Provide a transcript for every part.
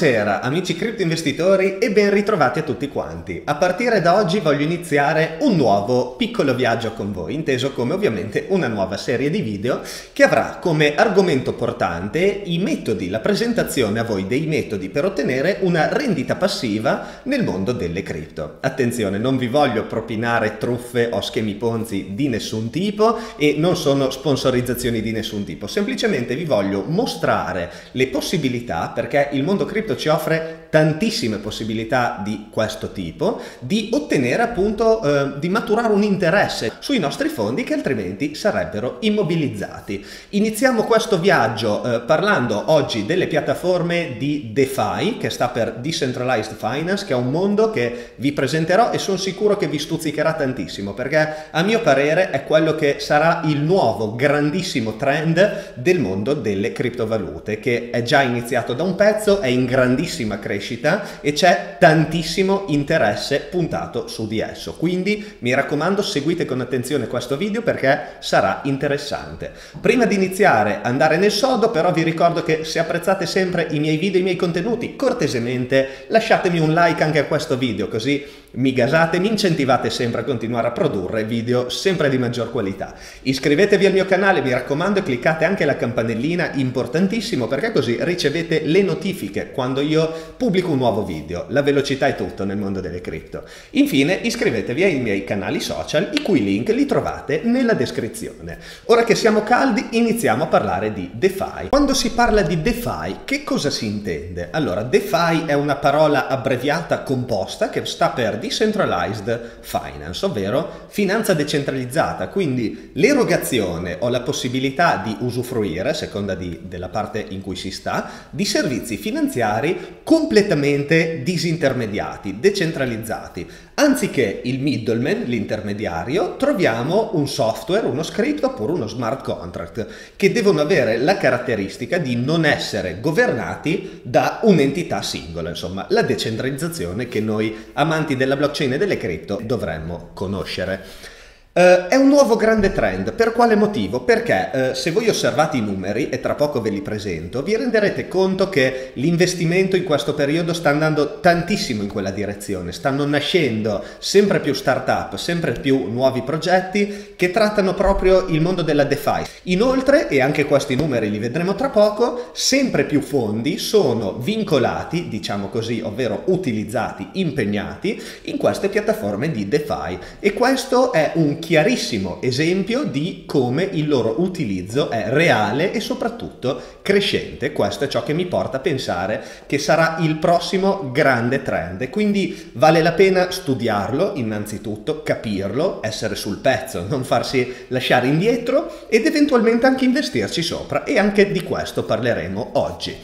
Buonasera amici cripto investitori e ben ritrovati a tutti quanti. A partire da oggi voglio iniziare un nuovo piccolo viaggio con voi, inteso come ovviamente una nuova serie di video che avrà come argomento portante i metodi, la presentazione a voi dei metodi per ottenere una rendita passiva nel mondo delle cripto. Attenzione, non vi voglio propinare truffe o schemi Ponzi di nessun tipo e non sono sponsorizzazioni di nessun tipo, semplicemente vi voglio mostrare le possibilità, perché il mondo cripto ci offre tantissime possibilità di questo tipo, di ottenere appunto, di maturare un interesse sui nostri fondi che altrimenti sarebbero immobilizzati. Iniziamo questo viaggio parlando oggi delle piattaforme di DeFi, che sta per Decentralized Finance, che è un mondo che vi presenterò e sono sicuro che vi stuzzicherà tantissimo, perché a mio parere è quello che sarà il nuovo grandissimo trend del mondo delle criptovalute, che è già iniziato da un pezzo, è in grandissima crescita e c'è tantissimo interesse puntato su di esso. Quindi mi raccomando, seguite con attenzione questo video perché sarà interessante. Prima di iniziare andare nel sodo, però vi ricordo che se apprezzate sempre i miei video, i miei contenuti, cortesemente lasciatemi un like anche a questo video, così mi gasate, mi incentivate sempre a continuare a produrre video sempre di maggior qualità. Iscrivetevi al mio canale, mi raccomando, e cliccate anche la campanellina, importantissimo, perché così ricevete le notifiche quando io pubblico un nuovo video. La velocità è tutto nel mondo delle cripto. Infine iscrivetevi ai miei canali social, i cui link li trovate nella descrizione. Ora che siamo caldi iniziamo a parlare di DeFi. Quando si parla di DeFi che cosa si intende? Allora, DeFi è una parola abbreviata composta che sta per Decentralized Finance, ovvero finanza decentralizzata, quindi l'erogazione o la possibilità di usufruire, a seconda della parte in cui si sta, di servizi finanziari completamente disintermediati, decentralizzati. Anziché il middleman, l'intermediario, troviamo un software, uno script oppure uno smart contract, che devono avere la caratteristica di non essere governati da un'entità singola, insomma la decentralizzazione che noi amanti della blockchain e delle cripto dovremmo conoscere. È un nuovo grande trend. Per quale motivo? Perché se voi osservate i numeri, e tra poco ve li presento, vi renderete conto che l'investimento in questo periodo sta andando tantissimo in quella direzione. Stanno nascendo sempre più startup, sempre più nuovi progetti che trattano proprio il mondo della DeFi. Inoltre, e anche questi numeri li vedremo tra poco, sempre più fondi sono vincolati, diciamo così, ovvero utilizzati, impegnati in queste piattaforme di DeFi, e questo è un chiarissimo esempio di come il loro utilizzo è reale e soprattutto crescente. Questo è ciò che mi porta a pensare che sarà il prossimo grande trend, e quindi vale la pena studiarlo, innanzitutto capirlo, essere sul pezzo, non farsi lasciare indietro ed eventualmente anche investirci sopra, e anche di questo parleremo oggi.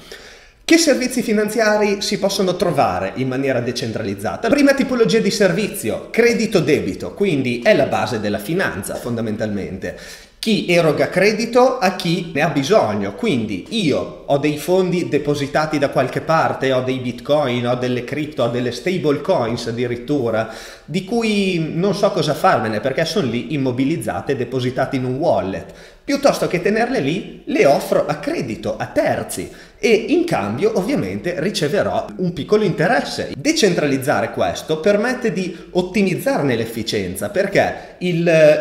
Che servizi finanziari si possono trovare in maniera decentralizzata? Prima tipologia di servizio, credito-debito, quindi è la base della finanza fondamentalmente. Chi eroga credito a chi ne ha bisogno, quindi io ho dei fondi depositati da qualche parte, ho dei bitcoin, ho delle cripto, ho delle stable coins addirittura, di cui non so cosa farmene perché sono lì immobilizzate, depositate in un wallet. Piuttosto che tenerle lì, le offro a credito, a terzi, e in cambio ovviamente riceverò un piccolo interesse. Decentralizzare questo permette di ottimizzarne l'efficienza, perché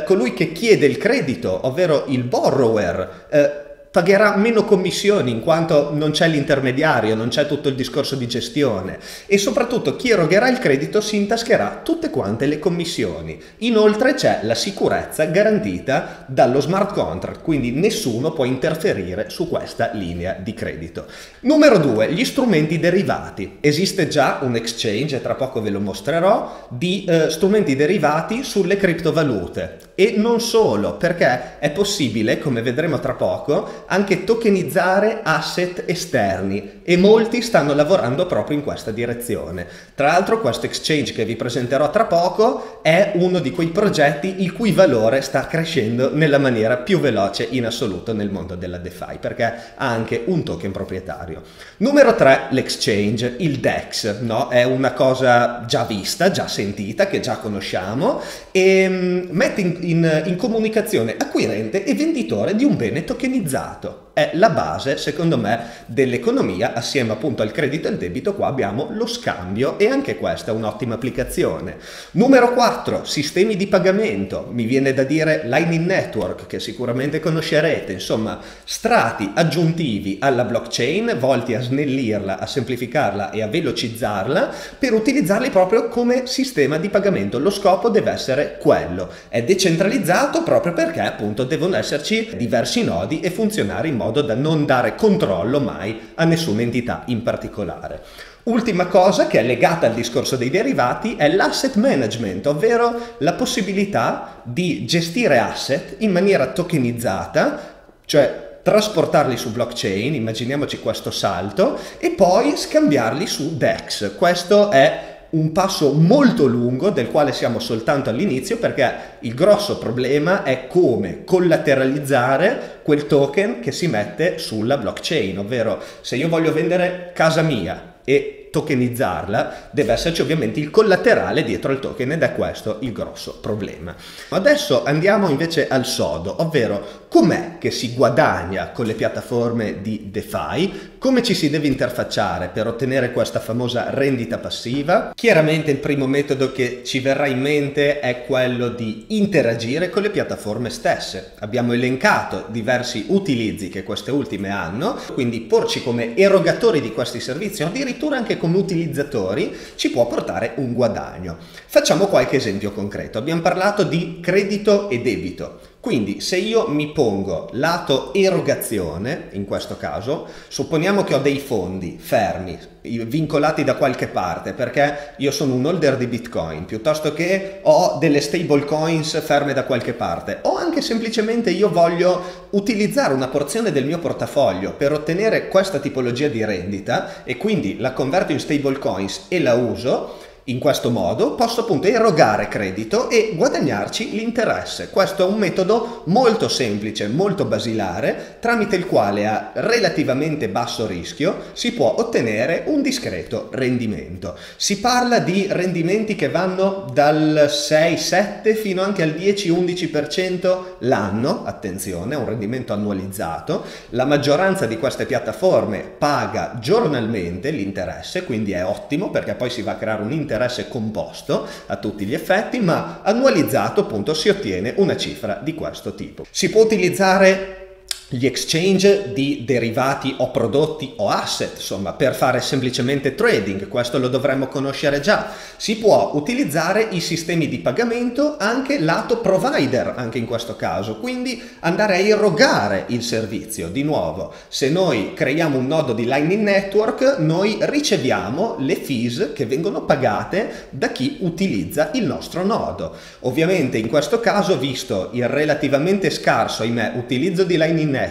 colui che chiede il credito, ovvero il borrower, pagherà meno commissioni, in quanto non c'è l'intermediario, non c'è tutto il discorso di gestione, e soprattutto chi erogherà il credito si intascherà tutte quante le commissioni. Inoltre c'è la sicurezza garantita dallo smart contract, quindi nessuno può interferire su questa linea di credito. Numero 2, gli strumenti derivati. Esiste già un exchange, e tra poco ve lo mostrerò, di strumenti derivati sulle criptovalute. E non solo, perché è possibile, come vedremo tra poco, anche tokenizzare asset esterni, e molti stanno lavorando proprio in questa direzione. Tra l'altro questo exchange che vi presenterò tra poco è uno di quei progetti il cui valore sta crescendo nella maniera più veloce in assoluto nel mondo della DeFi, perché ha anche un token proprietario. Numero 3, l'exchange, il DEX, no? È una cosa già vista, già sentita, che già conosciamo, e mette in comunicazione acquirente e venditore di un bene tokenizzato. è la base, secondo me, dell'economia, assieme appunto al credito e al debito. Qua abbiamo lo scambio e anche questa è un'ottima applicazione. Numero 4, sistemi di pagamento. Mi viene da dire Lightning Network, che sicuramente conoscerete, insomma, strati aggiuntivi alla blockchain volti a snellirla, a semplificarla e a velocizzarla per utilizzarli proprio come sistema di pagamento. Lo scopo deve essere quello. È decentralizzato proprio perché appunto devono esserci diversi nodi e funzionare in modo da non dare controllo mai a nessuna entità in particolare. Ultima cosa che è legata al discorso dei derivati è l'asset management, ovvero la possibilità di gestire asset in maniera tokenizzata, cioè trasportarli su blockchain, immaginiamoci questo salto, e poi scambiarli su DEX. Questo è un passo molto lungo del quale siamo soltanto all'inizio, perché il grosso problema è come collateralizzare quel token che si mette sulla blockchain, ovvero se io voglio vendere casa mia e tokenizzarla deve esserci ovviamente il collaterale dietro al token, ed è questo il grosso problema. Adesso andiamo invece al sodo, ovvero com'è che si guadagna con le piattaforme di DeFi, come ci si deve interfacciare per ottenere questa famosa rendita passiva. Chiaramente il primo metodo che ci verrà in mente è quello di interagire con le piattaforme stesse. Abbiamo elencato diversi utilizzi che queste ultime hanno, quindi porci come erogatori di questi servizi o addirittura anche come utilizzatori ci può portare un guadagno. Facciamo qualche esempio concreto. Abbiamo parlato di credito e debito. Quindi se io mi pongo lato erogazione, in questo caso, supponiamo che ho dei fondi fermi, vincolati da qualche parte, perché io sono un holder di Bitcoin, piuttosto che ho delle stable coins ferme da qualche parte, o anche semplicemente io voglio utilizzare una porzione del mio portafoglio per ottenere questa tipologia di rendita e quindi la converto in stable coins e la uso. In questo modo posso appunto erogare credito e guadagnarci l'interesse. Questo è un metodo molto semplice, molto basilare, tramite il quale a relativamente basso rischio si può ottenere un discreto rendimento. Si parla di rendimenti che vanno dal 6-7 fino anche al 10-11% l'anno, attenzione, è un rendimento annualizzato. La maggioranza di queste piattaforme paga giornalmente l'interesse, quindi è ottimo perché poi si va a creare un interesse composto a tutti gli effetti, ma annualizzato appunto si ottiene una cifra di questo tipo. Si può utilizzare gli exchange di derivati o prodotti o asset, insomma, per fare semplicemente trading, questo lo dovremmo conoscere già. Si può utilizzare i sistemi di pagamento anche lato provider, anche in questo caso, quindi andare a erogare il servizio. Di nuovo, se noi creiamo un nodo di Lightning Network, noi riceviamo le fees che vengono pagate da chi utilizza il nostro nodo. Ovviamente in questo caso, visto il relativamente scarso, ahimè, utilizzo di Lightning Network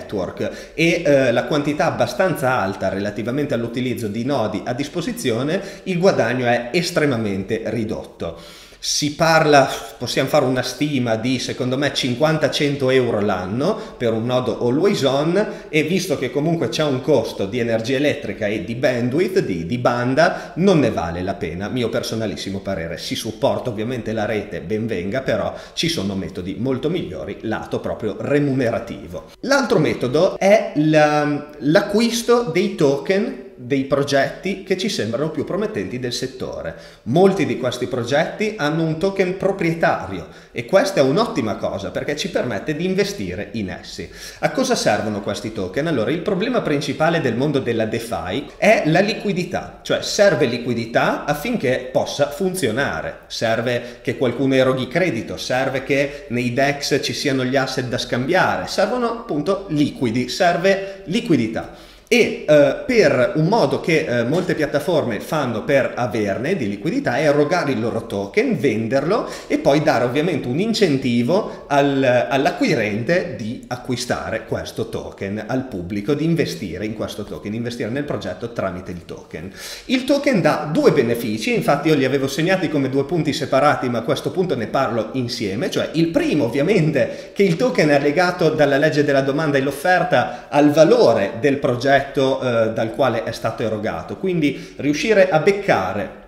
e la quantità abbastanza alta relativamente all'utilizzo di nodi a disposizione, il guadagno è estremamente ridotto. Si parla, possiamo fare una stima di, secondo me, 50-100 euro l'anno per un nodo always on, e visto che comunque c'è un costo di energia elettrica e di bandwidth, di banda, non ne vale la pena, mio personalissimo parere. Si supporta ovviamente la rete, ben venga, però ci sono metodi molto migliori lato proprio remunerativo. L'altro metodo è l'acquisto dei token dei progetti che ci sembrano più promettenti del settore. Molti di questi progetti hanno un token proprietario e questa è un'ottima cosa perché ci permette di investire in essi. A cosa servono questi token? Allora, il problema principale del mondo della DeFi è la liquidità, cioè serve liquidità affinché possa funzionare, serve che qualcuno eroghi credito, serve che nei DEX ci siano gli asset da scambiare, servono appunto liquidi, serve liquidità. E per un modo che molte piattaforme fanno per averne di liquidità è erogare il loro token, venderlo e poi dare ovviamente un incentivo all'acquirente di acquistare questo token, al pubblico di investire in questo token, investire nel progetto tramite il token. Il token dà due benefici, infatti io li avevo segnati come due punti separati, ma a questo punto ne parlo insieme, cioè il primo ovviamente che il token è legato dalla legge della domanda e l'offerta al valore del progetto dal quale è stato erogato, quindi riuscire a beccare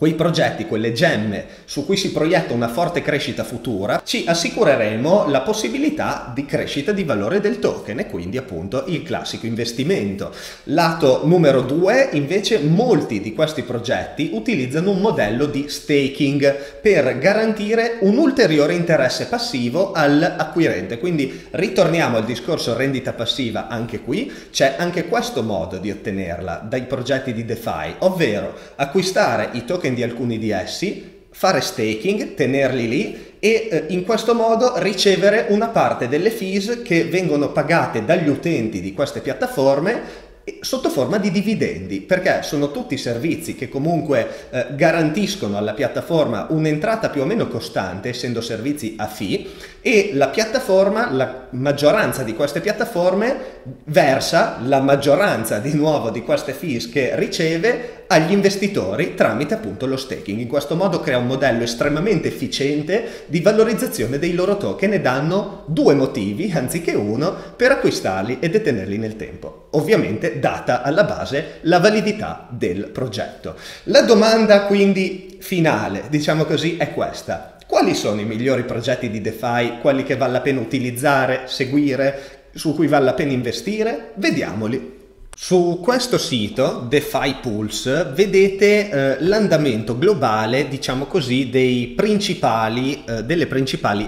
quei progetti, quelle gemme su cui si proietta una forte crescita futura, ci assicureremo la possibilità di crescita di valore del token e quindi appunto il classico investimento. Lato numero 2, invece, molti di questi progetti utilizzano un modello di staking per garantire un ulteriore interesse passivo all'acquirente. Quindi ritorniamo al discorso rendita passiva, anche qui c'è anche questo modo di ottenerla dai progetti di DeFi, ovvero acquistare i token di alcuni di essi, fare staking, tenerli lì e in questo modo ricevere una parte delle fees che vengono pagate dagli utenti di queste piattaforme sotto forma di dividendi, perché sono tutti servizi che comunque garantiscono alla piattaforma un'entrata più o meno costante, essendo servizi a fee, e la piattaforma, la maggioranza di queste piattaforme versa la maggioranza di nuovo di queste fees che riceve agli investitori tramite appunto lo staking. In questo modo crea un modello estremamente efficiente di valorizzazione dei loro token e danno due motivi anziché uno per acquistarli e detenerli nel tempo. Ovviamente data alla base la validità del progetto. La domanda quindi finale, diciamo così, è questa: quali sono i migliori progetti di DeFi, quelli che vale la pena utilizzare, seguire, su cui vale la pena investire? Vediamoli. Su questo sito, DeFi Pulse, vedete l'andamento globale, diciamo così, delle principali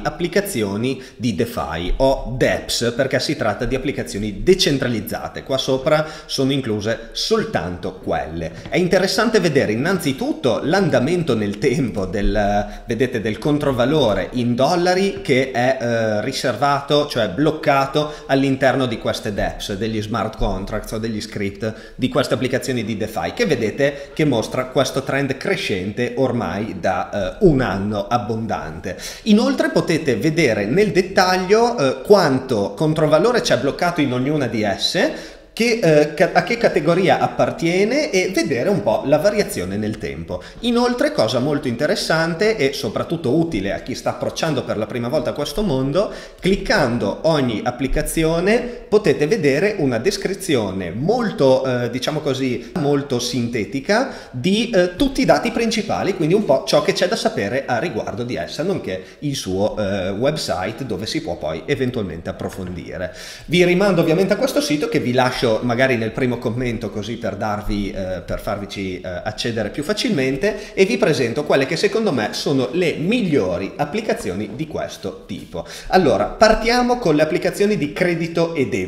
applicazioni di DeFi o DEPS, perché si tratta di applicazioni decentralizzate. Qua sopra sono incluse soltanto quelle. È interessante vedere innanzitutto l'andamento nel tempo del controvalore in dollari che è riservato, cioè bloccato all'interno di queste DEPS, degli smart contracts o degli script di queste applicazioni di DeFi, che vedete che mostra questo trend crescente ormai da un anno abbondante. Inoltre potete vedere nel dettaglio quanto controvalore c'è bloccato in ognuna di esse, a che categoria appartiene, e vedere un po' la variazione nel tempo. Inoltre, cosa molto interessante e soprattutto utile a chi sta approcciando per la prima volta a questo mondo, cliccando ogni applicazione potete vedere una descrizione molto, diciamo così, molto sintetica di tutti i dati principali, quindi un po' ciò che c'è da sapere a riguardo di essa, nonché il suo website dove si può poi eventualmente approfondire. Vi rimando ovviamente a questo sito, che vi lascio magari nel primo commento, così per farvici accedere più facilmente, e vi presento quelle che secondo me sono le migliori applicazioni di questo tipo. Allora, partiamo con le applicazioni di credito e debito.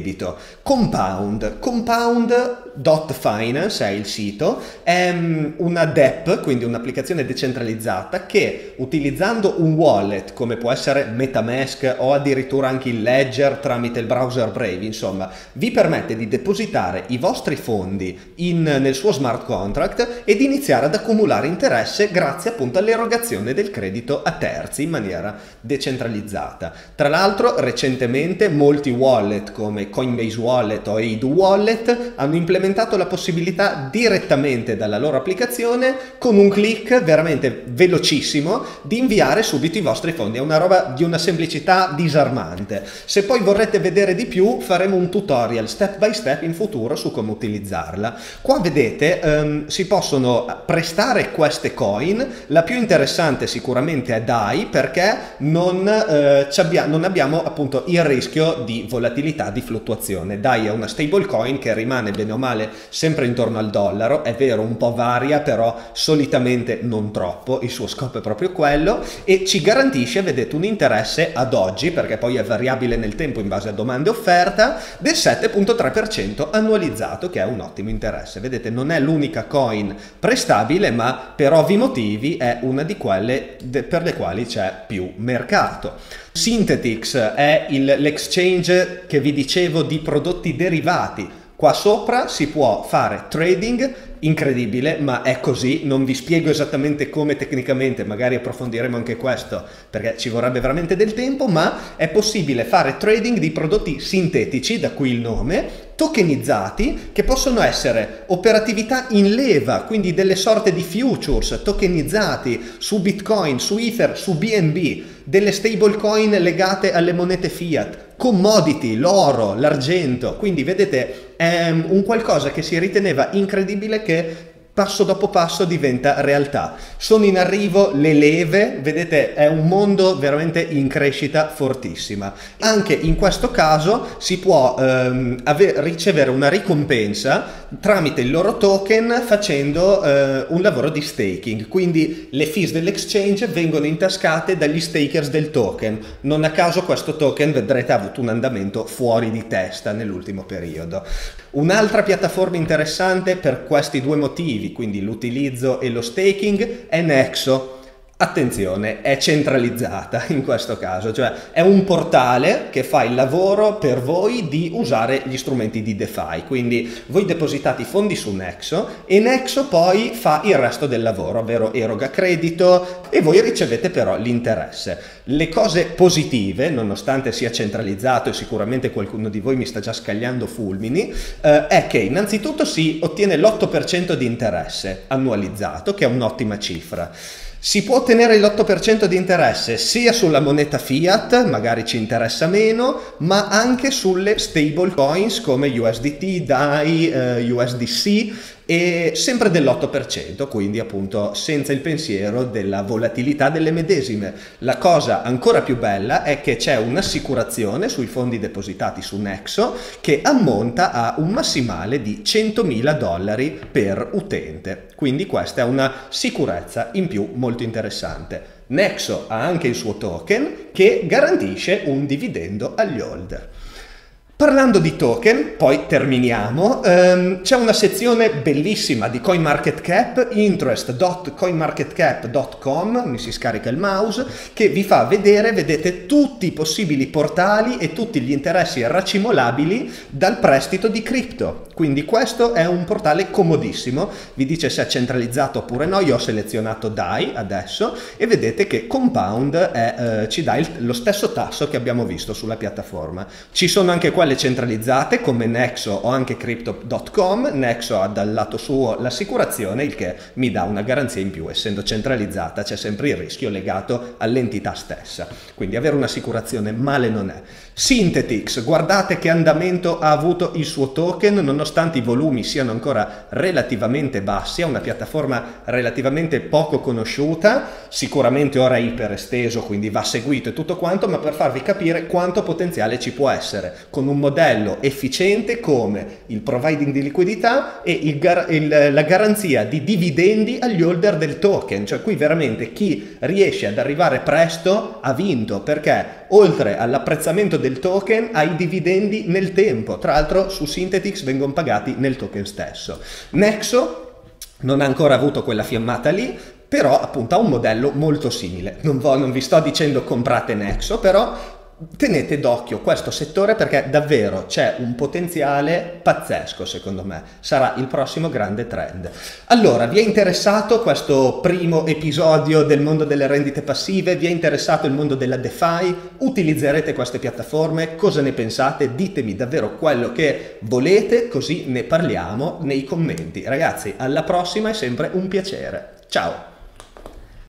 Compound.finance è il sito, è una DEP, quindi un'applicazione decentralizzata che, utilizzando un wallet come può essere Metamask o addirittura anche il Ledger tramite il browser Brave, insomma, vi permette di depositare i vostri fondi nel suo smart contract ed iniziare ad accumulare interesse grazie appunto all'erogazione del credito a terzi in maniera decentralizzata. Tra l'altro, recentemente molti wallet come Coinbase Wallet o Aid Wallet hanno implementato la possibilità, direttamente dalla loro applicazione, con un click veramente velocissimo, di inviare subito i vostri fondi. È una roba di una semplicità disarmante. Se poi vorrete vedere di più, faremo un tutorial step by step in futuro su come utilizzarla. Qua vedete si possono prestare queste coin. La più interessante sicuramente è DAI, perché non abbiamo appunto il rischio di volatilità, di fluttuazione. DAI è una stable coin che rimane bene o male sempre intorno al dollaro. È vero, un po' varia, però solitamente non troppo, il suo scopo è proprio quello, e ci garantisce, vedete, un interesse ad oggi, perché poi è variabile nel tempo in base a domanda e offerta, del 7,3% annualizzato, che è un ottimo interesse. Vedete, non è l'unica coin prestabile, ma per ovvi motivi è una di quelle per le quali c'è più mercato. Synthetix è l'exchange che vi dicevo di prodotti derivati. Qua sopra si può fare trading, incredibile, ma è così. Non vi spiego esattamente come tecnicamente, magari approfondiremo anche questo perché ci vorrebbe veramente del tempo, ma è possibile fare trading di prodotti sintetici, da cui il nome, tokenizzati, che possono essere operatività in leva, quindi delle sorte di futures tokenizzati su Bitcoin, su Ether, su BNB, delle stablecoin legate alle monete fiat, commodity, l'oro, l'argento. Quindi vedete, è un qualcosa che si riteneva incredibile che passo dopo passo diventa realtà. Sono in arrivo le leve, vedete, è un mondo veramente in crescita fortissima. Anche in questo caso si può ricevere una ricompensa tramite il loro token facendo un lavoro di staking, quindi le fees dell'exchange vengono intascate dagli stakers del token. Non a caso questo token, vedrete, ha avuto un andamento fuori di testa nell'ultimo periodo. Un'altra piattaforma interessante per questi due motivi, quindi l'utilizzo e lo staking, è Nexo. Attenzione, è centralizzata in questo caso, cioè è un portale che fa il lavoro per voi di usare gli strumenti di DeFi, quindi voi depositate i fondi su Nexo e Nexo poi fa il resto del lavoro, ovvero eroga credito e voi ricevete però l'interesse. Le cose positive, nonostante sia centralizzato e sicuramente qualcuno di voi mi sta già scagliando fulmini, è che innanzitutto si ottiene l'8% di interesse annualizzato, che è un'ottima cifra. Si può ottenere l'8% di interesse sia sulla moneta fiat, magari ci interessa meno, ma anche sulle stable coins come USDT, DAI, USDC, e sempre dell'8%, quindi appunto senza il pensiero della volatilità delle medesime. La cosa ancora più bella è che c'è un'assicurazione sui fondi depositati su Nexo che ammonta a un massimale di $100.000 per utente, quindi questa è una sicurezza in più molto interessante. Nexo ha anche il suo token che garantisce un dividendo agli holder. Parlando di token, poi terminiamo, c'è una sezione bellissima di CoinMarketCap, interest.coinmarketcap.com, mi si scarica il mouse, che vi fa vedere, vedete, tutti i possibili portali e tutti gli interessi racimolabili dal prestito di cripto. Quindi questo è un portale comodissimo, vi dice se è centralizzato oppure no. Io ho selezionato DAI adesso e vedete che Compound ci dà lo stesso tasso che abbiamo visto sulla piattaforma. Ci sono anche quelle centralizzate come Nexo o anche crypto.com. Nexo ha dal lato suo l'assicurazione, il che mi dà una garanzia in più. Essendo centralizzata c'è sempre il rischio legato all'entità stessa, quindi avere un'assicurazione male non è. Synthetix, guardate che andamento ha avuto il suo token, nonostante i volumi siano ancora relativamente bassi. È una piattaforma relativamente poco conosciuta, sicuramente ora è iperesteso, quindi va seguito e tutto quanto, ma per farvi capire quanto potenziale ci può essere con un modello efficiente come il providing di liquidità e la garanzia di dividendi agli holder del token. Cioè qui veramente chi riesce ad arrivare presto ha vinto, perché oltre all'apprezzamento del token ai dividendi nel tempo, tra l'altro su Synthetix vengono pagati nel token stesso. Nexo non ha ancora avuto quella fiammata lì, però appunto ha un modello molto simile. Non vi sto dicendo comprate Nexo, però tenete d'occhio questo settore perché davvero c'è un potenziale pazzesco, secondo me sarà il prossimo grande trend. Allora, vi è interessato questo primo episodio del mondo delle rendite passive? Vi è interessato il mondo della DeFi? Utilizzerete queste piattaforme? Cosa ne pensate? Ditemi davvero quello che volete, così ne parliamo nei commenti. Ragazzi, alla prossima, è sempre un piacere. Ciao!